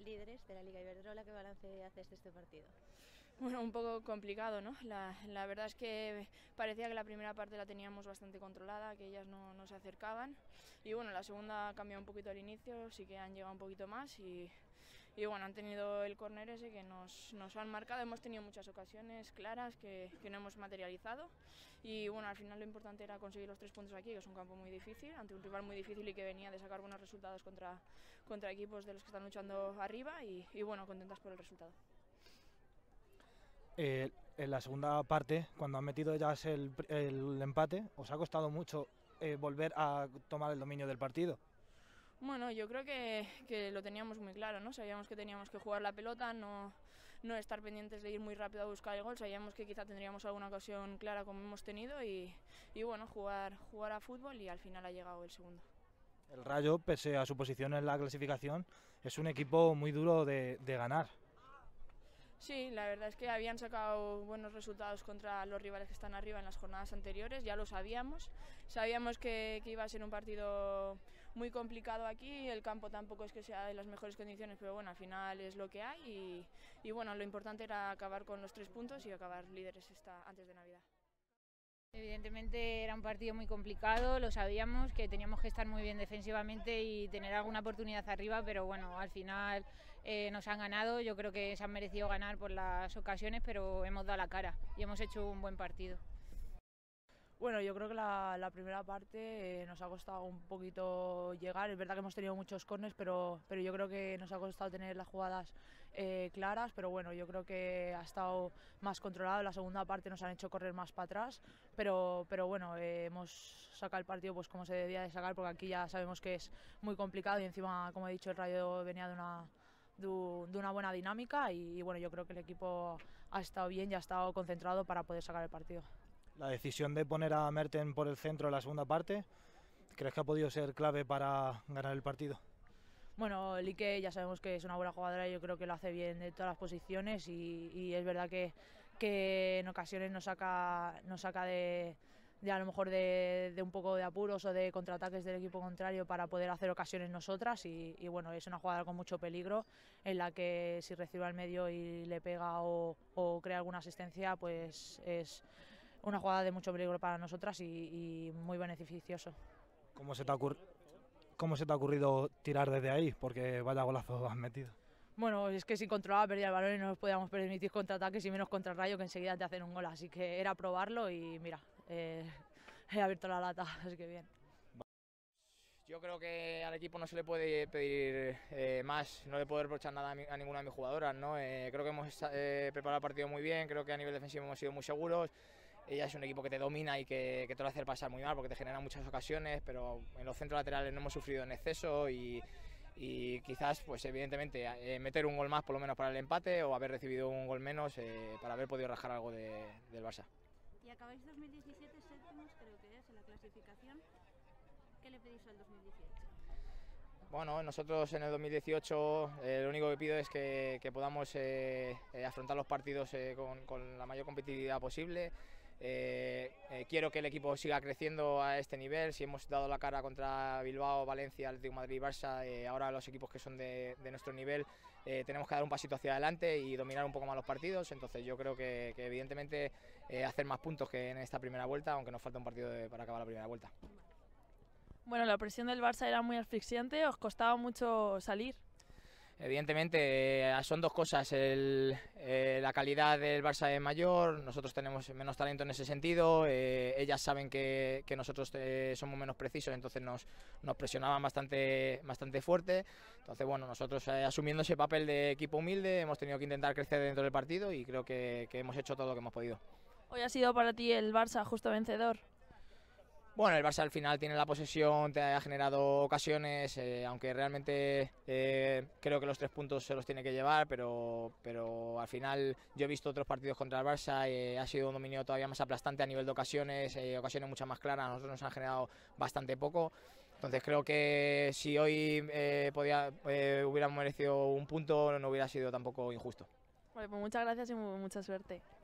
líderes de la Liga Iberdrola. ¿Qué balance haces de este partido? Bueno, un poco complicado, ¿no? La verdad es que parecía que la primera parte la teníamos bastante controlada, que ellas no se acercaban. Y bueno, la segunda ha cambiado un poquito al inicio, sí que han llegado un poquito más y bueno, han tenido el córner ese que nos han marcado. Hemos tenido muchas ocasiones claras que no hemos materializado. Y bueno, al final lo importante era conseguir los 3 puntos aquí, que es un campo muy difícil, ante un rival muy difícil y que venía de sacar buenos resultados contra equipos de los que están luchando arriba y bueno, contentas por el resultado. En la segunda parte, cuando han metido ellas el empate, ¿os ha costado mucho volver a tomar el dominio del partido? Bueno, yo creo que lo teníamos muy claro, ¿no? Sabíamos que teníamos que jugar la pelota, no estar pendientes de ir muy rápido a buscar el gol. Sabíamos que quizá tendríamos alguna ocasión clara como hemos tenido y bueno, jugar a fútbol y al final ha llegado el segundo. El Rayo, pese a su posición en la clasificación, es un equipo muy duro de ganar. Sí, la verdad es que habían sacado buenos resultados contra los rivales que están arriba en las jornadas anteriores, ya lo sabíamos. Sabíamos que iba a ser un partido muy complicado aquí, el campo tampoco es que sea de las mejores condiciones, pero bueno, al final es lo que hay y bueno, lo importante era acabar con los 3 puntos y acabar líderes antes de Navidad. Evidentemente era un partido muy complicado, lo sabíamos, que teníamos que estar muy bien defensivamente y tener alguna oportunidad arriba, pero bueno, al final nos han ganado. Yo creo que se han merecido ganar por las ocasiones, pero hemos dado la cara y hemos hecho un buen partido. Bueno, yo creo que la primera parte nos ha costado un poquito llegar. Es verdad que hemos tenido muchos corners, pero yo creo que nos ha costado tener las jugadas claras. Pero bueno, yo creo que ha estado más controlado. La segunda parte nos han hecho correr más para atrás. Pero bueno, hemos sacado el partido pues como se debía de sacar, porque aquí ya sabemos que es muy complicado y encima, como he dicho, el Rayo venía de una buena dinámica y bueno, yo creo que el equipo ha estado bien y ha estado concentrado para poder sacar el partido. La decisión de poner a Merten por el centro en la segunda parte, ¿crees que ha podido ser clave para ganar el partido? Bueno, el Ike ya sabemos que es una buena jugadora y yo creo que lo hace bien de todas las posiciones y es verdad que en ocasiones nos saca de a lo mejor de un poco de apuros o de contraataques del equipo contrario para poder hacer ocasiones nosotras y bueno, es una jugada con mucho peligro en la que si recibe al medio y le pega o crea alguna asistencia, pues es una jugada de mucho peligro para nosotras y muy beneficioso. ¿Cómo se te ha ocurrido tirar desde ahí? Porque vaya golazo has metido. Bueno, es que si controlaba perdía el balón y no nos podíamos permitir contraataques y menos contra el Rayo, que enseguida te hacen un gol. Así que era probarlo y mira, he abierto la lata, así que bien. Yo creo que al equipo no se le puede pedir más, no le puedo reprochar nada a ninguna de mis jugadoras, ¿no? Creo que hemos preparado el partido muy bien, creo que a nivel defensivo hemos sido muy seguros. Ella es un equipo que te domina y que te lo hace pasar muy mal porque te genera muchas ocasiones, pero en los centros laterales no hemos sufrido en exceso y quizás, pues evidentemente, meter un gol más por lo menos para el empate o haber recibido un gol menos para haber podido rajar algo del Barça. Y acabáis 2017 séptimos, creo que es, en la clasificación. ¿Qué le pedís al 2018? Bueno, nosotros en el 2018 lo único que pido es que podamos afrontar los partidos con la mayor competitividad posible. Quiero que el equipo siga creciendo a este nivel. Si hemos dado la cara contra Bilbao, Valencia, Atlético Madrid y Barça, ahora los equipos que son de nuestro nivel tenemos que dar un pasito hacia adelante y dominar un poco más los partidos. Entonces yo creo que evidentemente hacer más puntos que en esta primera vuelta, aunque nos falta un partido para acabar la primera vuelta. Bueno, la presión del Barça era muy asfixiante, ¿os costaba mucho salir? Evidentemente, son dos cosas, la calidad del Barça es mayor, nosotros tenemos menos talento en ese sentido, ellas saben que nosotros somos menos precisos, entonces nos presionaban bastante fuerte. Entonces bueno, nosotros asumiendo ese papel de equipo humilde hemos tenido que intentar crecer dentro del partido y creo que hemos hecho todo lo que hemos podido. Hoy ha sido para ti el Barça justo vencedor. Bueno, el Barça al final tiene la posesión, te ha generado ocasiones, aunque realmente creo que los 3 puntos se los tiene que llevar, pero al final yo he visto otros partidos contra el Barça, ha sido un dominio todavía más aplastante a nivel de ocasiones muchas más claras, a nosotros nos han generado bastante poco. Entonces creo que si hoy hubiéramos merecido un punto no hubiera sido tampoco injusto. Vale, pues muchas gracias y mucha suerte.